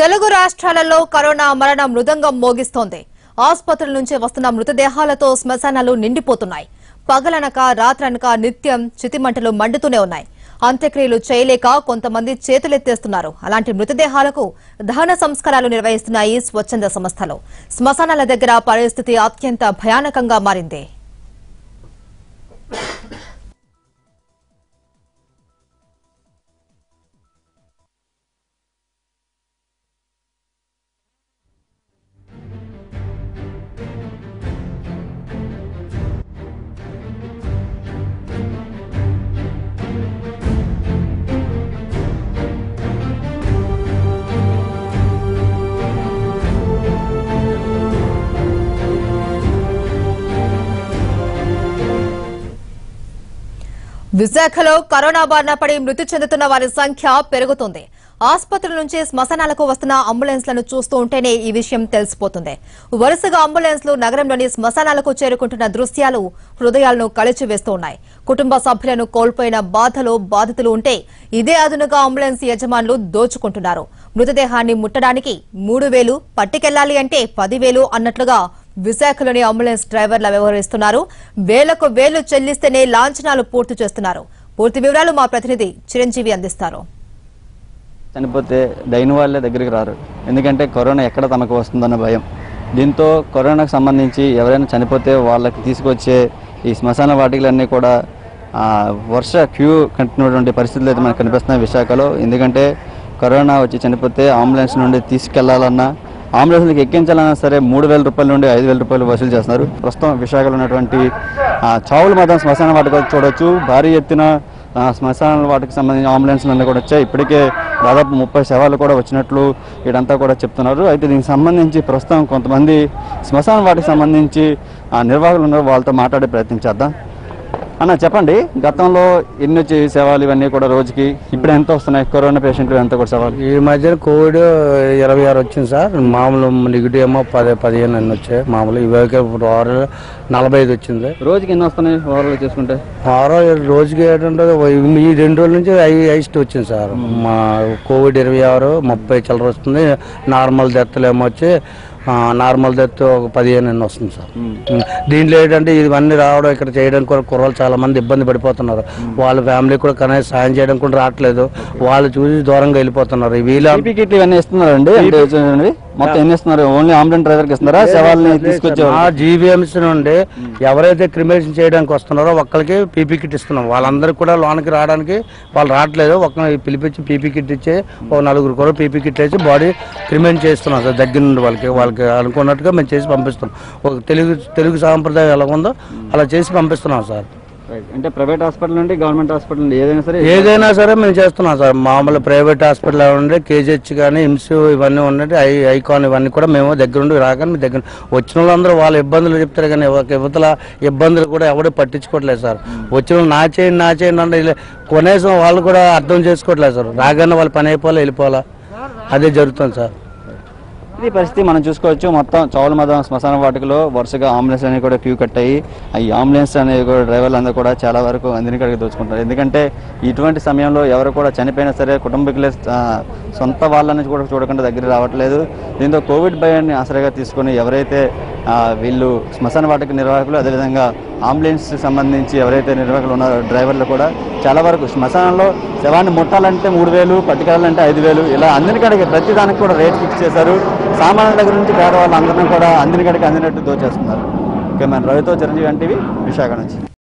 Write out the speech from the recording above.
తెలుగు రాష్ట్రాలలో కరోనా మరణ మృదంగం మోగిస్తోంది. ఆసుపత్రుల నుంచి వస్తున్న మృతదేహాలతో శ్మశానాలు నిండిపోతున్నాయి. పగలనక రాత్రనక నిత్యం చితిమంటలు మండుతూనే ఉన్నాయి. అంత్యక్రియలు చేయలేక కొంతమంది చేతులెత్తేస్తున్నారు. అలాంటి మృతదేహాలకు దహన సంస్కారాలు నిర్వహిస్తున్నాయి స్వచ్ఛంద సంస్థలు. శ్మశానాల దగ్గర పరిస్థితి అత్యంత భయానకంగా మారింది. విశాఖలో కరోనా బారిన పడి మృతి చెందుతున్న వారి సంఖ్య పెరుగుతుంది. ఆసుపత్రుల నుంచి శ్మశానాలకు వస్తున్న అంబులెన్స్లను చూస్తూ ఉంటేనే ఈ విషయం తెలిసిపోతుంది. వరుసగా అంబులెన్స్లు నగరంలోని శ్మశానాలకు చేరుకుంటున్న దృశ్యాలు హృదయాలను కలిచివేస్తూ ఉన్నాయి. కుటుంబ సభ్యులను కోల్పోయిన బాధలో బాధితులు ఉంటే ఇదే అదునుగా అంబులెన్స్ యజమానులు దోచుకుంటున్నారు. మృతదేహాన్ని ముట్టడానికి 3000, పట్టుకెళ్లాలి అంటే 10,000 అన్నట్లుగా విశాఖలోని అంబులెన్స్ డ్రైవర్ల వ్యవహరిస్తున్నారు. వేలకు వేలు చెల్లిస్తేనే లాంఛనాలు పూర్తి చేస్తున్నారు. పూర్తి వివరాలు మా ప్రతినిధి చిరంజీవి అందిస్తారు. చనిపోతే దైన వాళ్ళే దగ్గరికి రారు, ఎందుకంటే కరోనా ఎక్కడ తమకు వస్తుందన్న భయం. దీంతో కరోనాకు సంబంధించి ఎవరైనా చనిపోతే వాళ్ళకి తీసుకొచ్చే ఈ శ్మశాన వాటికలన్నీ కూడా వర్ష క్యూ కంటున్నటువంటి పరిస్థితులు అయితే మనకు కనిపిస్తున్నాయి విశాఖలో. ఎందుకంటే కరోనా వచ్చి చనిపోతే అంబులెన్స్ నుండి తీసుకెళ్లాలన్నా, అంబులెన్స్కి ఎక్కించాలన్నా సరే ₹3,000 నుండి ₹5,000 వసూలు చేస్తున్నారు. ప్రస్తుతం విశాఖలో ఉన్నటువంటి చావులు మాత్రం శ్మశాన వాటిక చూడవచ్చు. భారీ ఎత్తున శ్మశాన వాటికి సంబంధించిన అంబులెన్స్లన్నీ కూడా వచ్చాయి. ఇప్పటికే దాదాపు 30 శవాలు కూడా వచ్చినట్లు వీడంతా కూడా చెప్తున్నారు. అయితే దీనికి సంబంధించి ప్రస్తుతం కొంతమంది శ్మశాన వాటికి సంబంధించి నిర్వాహకులు ఉన్నారు, వాళ్ళతో మాట్లాడే ప్రయత్నం చేద్దాం. అన్న చెప్పండి, గతంలో ఎన్ని వచ్చే సేవలు ఇవన్నీ కూడా రోజుకి, ఇప్పుడు ఎంత వస్తున్నాయి కరోనా పేషెంట్లు, ఎంత కూడా సేవలు? ఈ మధ్యలో కోవిడ్ 26 వచ్చింది సార్. మామూలు నెగిటివ్ ఏమో 10-15 అన్నీ వచ్చాయి. మామూలు ఇవైతే ఓవరాల్ 45 వచ్చింది. రోజుకి ఎన్ని వస్తున్నాయి ఓవరాల్ చేసుకుంటే? ఓవరాల్ రోజుకి ఏంటంటే ఈ 2 రోజుల నుంచి హైస్ట్ వచ్చింది సార్. మా కోవిడ్ 26 30 చిల్లర వస్తుంది. నార్మల్ డెత్లు ఏమో వచ్చి నార్మల్ డెత్ 15 వస్తుంది సార్. దీంట్లో ఏంటంటే ఇవన్నీ రావడం, ఇక్కడ చేయడానికి కూడా కుర్రలు చాలా మంది ఇబ్బంది పడిపోతున్నారు. వాళ్ళ ఫ్యామిలీ కూడా కనీసం సాయం చేయడం కూడా రావట్లేదు. వాళ్ళు చూసి దూరంగా వెళ్ళిపోతున్నారు. జీబీఎంసీ నుండి ఎవరైతే క్రిమేషన్ చేయడానికి వస్తున్నారో ఒక్కరికి పీపీ కిట్ ఇస్తున్నాం. వాళ్ళందరికీ కూడా లోనికి రావడానికి వాళ్ళు రావట్లేదు. ఒక్క పిలిపించి పీపీ కిట్ ఇచ్చి 4 కూడా పీపీ కిట్ వేసి బాడీ క్రిమేషన్ చేస్తున్నాం సార్. దగ్గర నుండి వాళ్ళకి అనుకున్నట్టుగా మేము చేసి పంపిస్తున్నాం. ఒక తెలుగు సాంప్రదాయం ఎలా ఉందో అలా చేసి పంపిస్తున్నాం సార్. అంటే ప్రైవేట్ హాస్పిటల్ నుండి గవర్నమెంట్ హాస్పిటల్ నుండి ఏదైనా సరే మేము చేస్తున్నాం సార్. మామూలు ప్రైవేట్ హాస్పిటల్ ఉండే KGH కానీ IMS ఇవన్నీ ఉన్నట్టు ఐకాన్ ఇవన్నీ కూడా మేము దగ్గర ఉండి రాగానే మీ దగ్గర వచ్చిన వాళ్ళందరూ వాళ్ళ ఇబ్బందులు చెప్తారు. కానీ యువతల ఇబ్బందులు కూడా ఎవడూ పట్టించుకోవట్లేదు సార్. వచ్చిన వాళ్ళు నా చేయండి అంటే కొనేసం వాళ్ళు కూడా అర్థం చేసుకోవట్లేదు సార్. రాగానే వాళ్ళు పని అయిపోవాలి, వెళ్ళిపోవాలా, అదే జరుగుతుంది సార్. ఈ పరిస్థితి మనం చూసుకోవచ్చు. మొత్తం చౌల మదం శ్మశాన వాటికలో వరుసగా అంబులెన్స్ అనేవి కూడా క్యూ కట్టాయి. ఈ అంబులెన్స్ అనేవి కూడా డ్రైవర్లు అందరూ కూడా చాలా వరకు అందరినీ కడిగి దోచుకుంటారు. ఎందుకంటే ఇటువంటి సమయంలో ఎవరు కూడా చనిపోయినా సరే కుటుంబీకులే సొంత వాళ్ళని కూడా చూడకుండా దగ్గర రావట్లేదు. దీంతో కోవిడ్ భయాన్ని ఆసరాగా తీసుకొని ఎవరైతే వీళ్ళు శ్మశాన వాటిక నిర్వాహకులు, అదేవిధంగా అంబులెన్స్కి సంబంధించి ఎవరైతే నిర్వాహకులు ఉన్నారో డ్రైవర్లు కూడా చాలా వరకు శ్మశానంలో శవాన్ని ముట్టాలంటే 3000, పట్టుకెళ్ళాలంటే 5,000, ఇలా అందరికడికి ప్రతి దానికి కూడా రేట్ ఫిక్స్ చేశారు. సామాన్యుల దగ్గర నుంచి పేదవాళ్ళందరినీ కూడా అందరికడికి అందినట్టు దోచేస్తున్నారు. ఓకే, మన రవితో చిరంజీవి అంటే విశాఖ నుంచి.